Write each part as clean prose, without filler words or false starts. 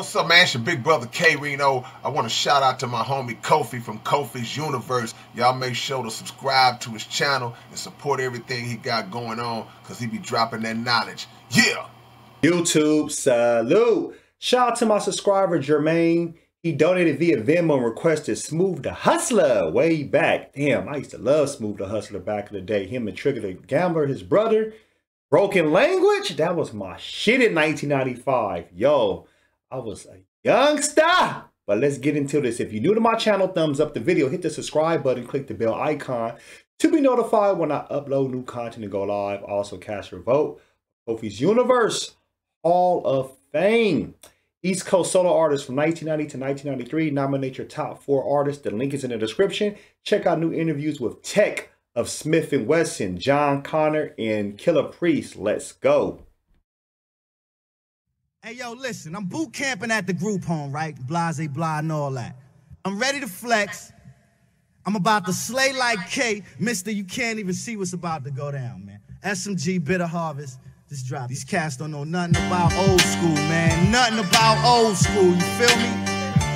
What's up, man? It's your big brother K Reno. I want to shout out to my homie Kofi from Kofi's Universe. Y'all make sure to subscribe to his channel and support everything he got going on, because he be dropping that knowledge. Yeah! YouTube, salute! Shout out to my subscriber Jermaine. He donated via Venmo and requested Smoothe Da Hustler way back. Damn, I used to love Smoothe Da Hustler back in the day. Him and Trigger the Gambler, his brother. Broken Language? That was my shit in 1995. Yo, I was a youngster. But let's get into this. If you're new to my channel, thumbs up the video, hit the subscribe button, click the bell icon to be notified when I upload new content and go live. Also, cast your vote. Kofi's Universe Hall of Fame. East Coast solo artists from 1990 to 1993. Nominate your top 4 artists. The link is in the description. Check out new interviews with Tech of Smith & Wesson, John Connor, and Killer Priest. Let's go. Hey, yo, listen, I'm boot camping at the group home, right? Blase, blah, and all that. I'm ready to flex. I'm about to slay like K. Mister, you can't even see what's about to go down, man. SMG, Bitter Harvest. Just drop. These cats don't know nothing about old school, man. Nothing about old school, you feel me?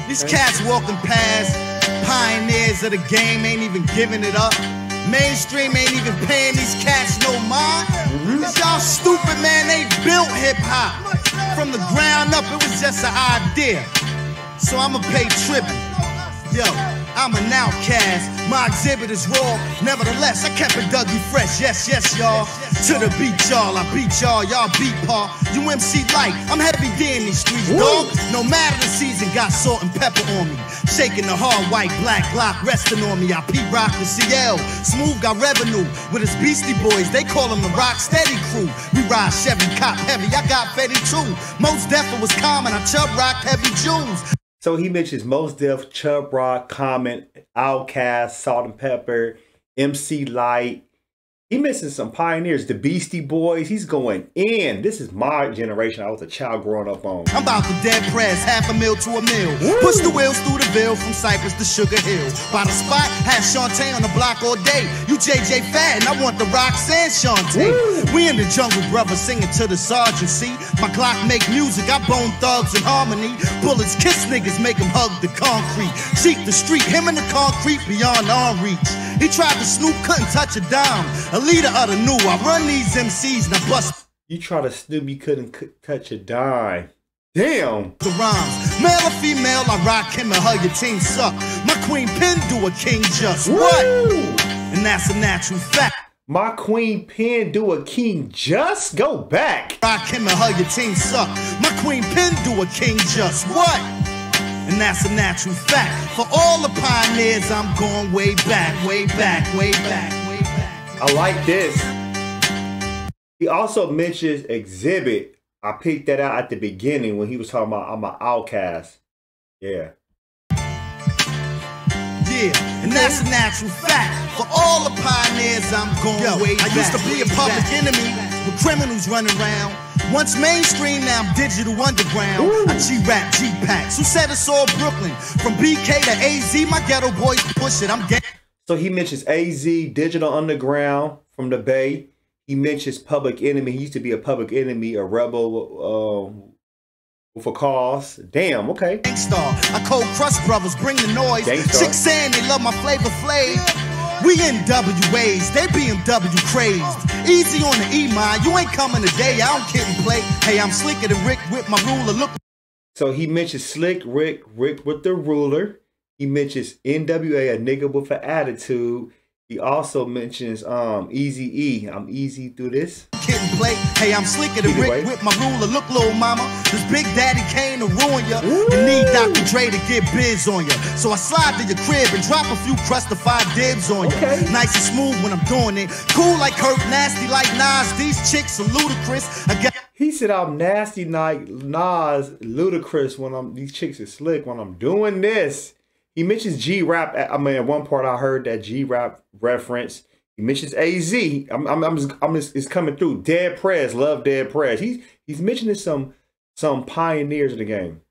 These cats walking past, pioneers of the game, ain't even giving it up. Mainstream ain't even paying these cats no mind. Cause y'all stupid, man, they built hip-hop. From the ground up, it was just an idea. So I'ma pay tribute. Yo, I'm an outcast. My exhibit is raw. Nevertheless, I kept it Dougie fresh. Yes, yes, y'all. To the beat, y'all. I beat y'all. Y'all beat Paul. UMC Lyte. I'm heavy D in these streets, dog. No matter the season, got salt and pepper on me. Shaking the hard white, black block resting on me. I P-Rock the CL. Smoothe got revenue with his Beastie Boys. They call him the Rock Steady Crew. We ride Chevy, cop heavy. I got Fetty too. Mos Def was common. I Chub Rock heavy Jews. So he mentions Mos Def, Chub Rock, Common, Outkast, Salt and Pepper, MC Lyte. He mentions some pioneers, the Beastie Boys. He's going in. This is my generation. I was a child growing up on. I'm about the Dead Prez, ½ a meal to a meal. Woo! Push the wheels through the bill from Cypress to Sugar Hill. By the spot, have Shantae on the block all day. You JJ Fad, and I want the Rocks and Shantae. Woo! We in the jungle, brother, singing to the sergeant. See, my Glock make music. I bone thugs in harmony. Bullets kiss niggas, make them hug the concrete. Cheek the street, him in the concrete beyond arm reach. He tried to snoop, couldn't touch a dime. A leader of the new, I run these MCs and I bust. You try to snoop, you couldn't touch a dime. Damn. The rhymes, male or female, I rock him and her, your team suck. My queen pen do a king just. Woo! What? And that's a natural fact. My queen pen do a king just? Go back. Rock him and her, your team suck. My queen pen do a king just. What? And that's a natural fact. For all the pioneers, I'm going way back, way back, way back. I like this. He also mentions Exhibit. I picked that out at the beginning when he was talking about I'm an outcast. Yeah. Yeah, and that's a natural fact. For all the pioneers, I'm going way back. I used to be a public enemy with criminals running around. Once mainstream, now I'm Digital Underground. Ooh. I G-Rap, G-Packs. Who said it's all Brooklyn? From BK to AZ, my ghetto boys push it. I'm gay. So he mentions AZ, Digital Underground from the Bay. He mentions Public Enemy. He used to be a Public Enemy, a rebel with a cause. Damn, okay. Gangstar, I cold crust brothers, bring the noise. Six Sand, they love my Flavor Flav. We in WAs, they BMW crazed. Easy on the E-Mine, you ain't coming today. I don't kid and play. Hey, I'm slicker than Rick with my ruler. Look. So he mentions Slick Rick, Rick with the ruler. He mentions NWA, a nigga with an attitude. He also mentions Eazy-E. I'm easy through this. Kitten play. Hey, I'm slicker than Rick with my ruler. Look, little mama, this big daddy came to ruin ya. You need Dr. Dre to get biz on ya. So I slide to your crib and drop a few crustified dibs on ya. Okay. Nice and smooth when I'm doing it. Cool like Kirk, nasty like Nas. These chicks are ludicrous. I got. He said I'm nasty like Nas, ludicrous when I'm. These chicks are slick when I'm doing this. He mentions G-Rap. I mean, at one part I heard that G-Rap reference. He mentions AZ. It's coming through. Dead Prez, love Dead Prez. He's mentioning some pioneers of the game.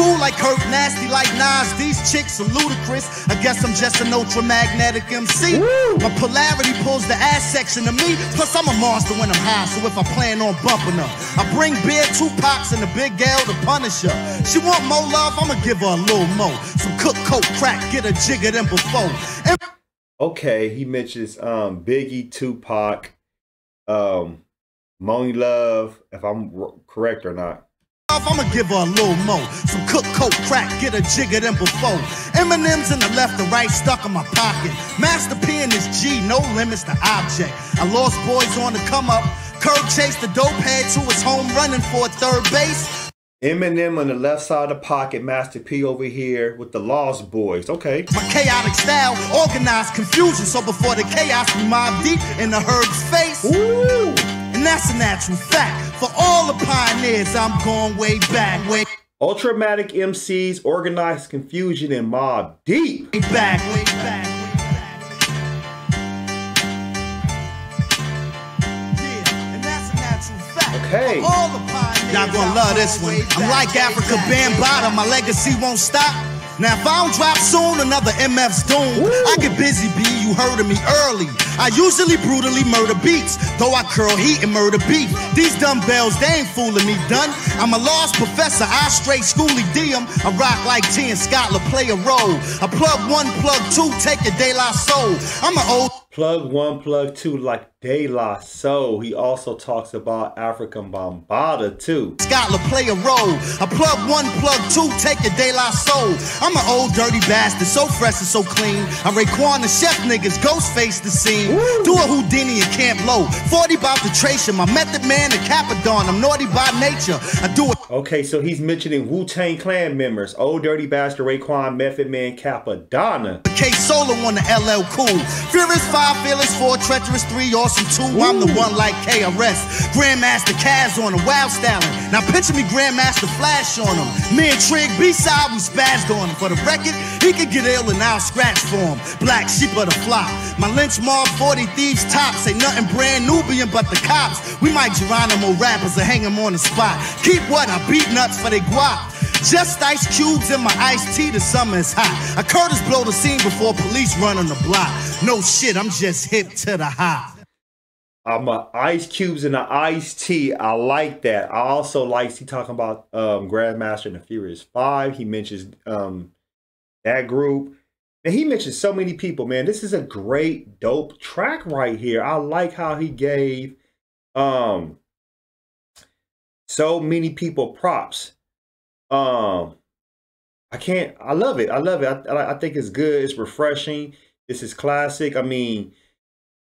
cool like Herb, nasty like Nas. These chicks are ludicrous. I guess I'm just an ultramagnetic MC. Woo! My polarity pulls the ass section of me. Plus I'm a monster when I'm high, so if I plan on bumping her, I bring beer, Tupacs, and the big L to punish her. She want more love, I'ma give her a little more. Some cook, coke, crack, get her jigger than before. Okay, he mentions Biggie, Tupac, Money Love, if I'm correct or not. I'ma give her a little more. Some cook, coke, crack, get her jigger than before. M&M's in the left and right stuck in my pocket. Master P and his G, no limits to object. I Lost Boyz on the come up. Curb chased the dope head to his home running for a third base. Eminem on the left side of the pocket, Master P over here with the Lost Boyz. Okay. My chaotic style organized confusion, so before the chaos we mob deep in the herb's face. Ooh. And that's a natural fact. For all the pioneers, I'm going way back. Way Ultramatic MCs organized confusion and mob deep. Way back, way back. Hey, y'all gonna love this one. I'm like Africa Bambaataa, my legacy won't stop. Now if I don't drop soon, another MF's doomed. I get busy, B, you heard of me early. I usually brutally murder beats, though I curl heat and murder beef. These dumbbells, they ain't fooling me, done. I'm a lost professor, I straight schoolie DM. I rock like T and Scottler, play a role. I plug one, plug two, take a De La Soul. I'm an old... Plug one, plug two, like De La Soul. He also talks about African Bambaataa too. Scottler play a role. I plug one, plug two, take a De La Soul. I'm an old dirty bastard, so fresh and so clean. I'm Raekwon the chef, niggas, ghost face the scene. Woo. Do a Houdini and Camp Low. 40 by filtration, my Method Man and Capadon. I'm naughty by nature. I do it. Okay, so he's mentioning Wu-Tang Clan members. Old Dirty Bastard, Raekwon, Method Man, Capadonna. K Solo on the LL Cool. Furious 5, fearless 4, treacherous 3, awesome 2. Ooh. I'm the one like KRS. Grandmaster Caz on the wild styling. Now picture me Grandmaster Flash on him. Me and Trig B-side, we spazzed on him. For the record, he could get ill and I'll scratch for him. Black sheep of the flock. My lynch mob, 40 thieves tops. Ain't nothing brand Nubian but the cops. We might Geronimo rappers or hang him on the spot. Keep what? I beat nuts for they guap. Just ice cubes in my iced tea, the summer is hot. I Curtis blow the scene before police run on the block. No shit, I'm just hip to the hot. I'm a ice cubes in the iced tea. I like that. I also like he talking about Grandmaster and the Furious 5. He mentions that group. And he mentions so many people, man. This is a great, dope track right here. I like how he gave so many people props. I love it. I love it. I think it's good. It's refreshing. This is classic. I mean,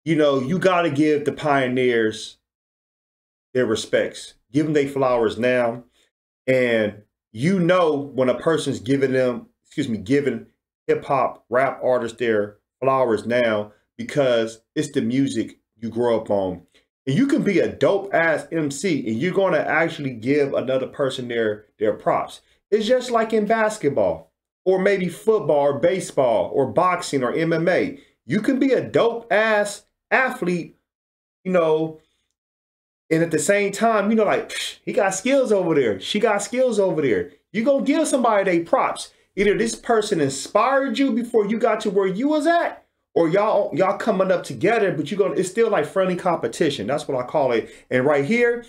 you know, you got to give the pioneers their respects. Give them their flowers now. And you know when a person's giving them, excuse me, giving hip-hop, rap artists their flowers now because it's the music you grow up on. And you can be a dope-ass MC and you're going to actually give another person their props. It's just like in basketball or maybe football or baseball or boxing or MMA. You can be a dope-ass athlete, you know, and at the same time, you know, like, he got skills over there. She got skills over there. You're going to give somebody their props. Either this person inspired you before you got to where you was at, or y'all coming up together, but you're gonna, it's still like friendly competition. That's what I call it. And right here,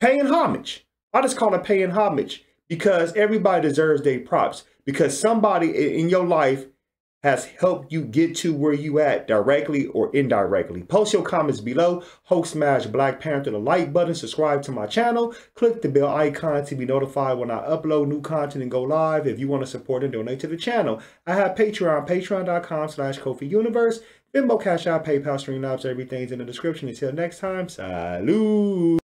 paying homage. I just call it paying homage because everybody deserves their props because somebody in your life has helped you get to where you at directly or indirectly. Post your comments below. Hulk smash Black Panther, the like button, subscribe to my channel, click the bell icon to be notified when I upload new content and go live. If you want to support and donate to the channel, I have Patreon, patreon.com/Kofi's Universe, Venmo, Cash App, PayPal, Streamlabs, everything's in the description. Until next time, salute.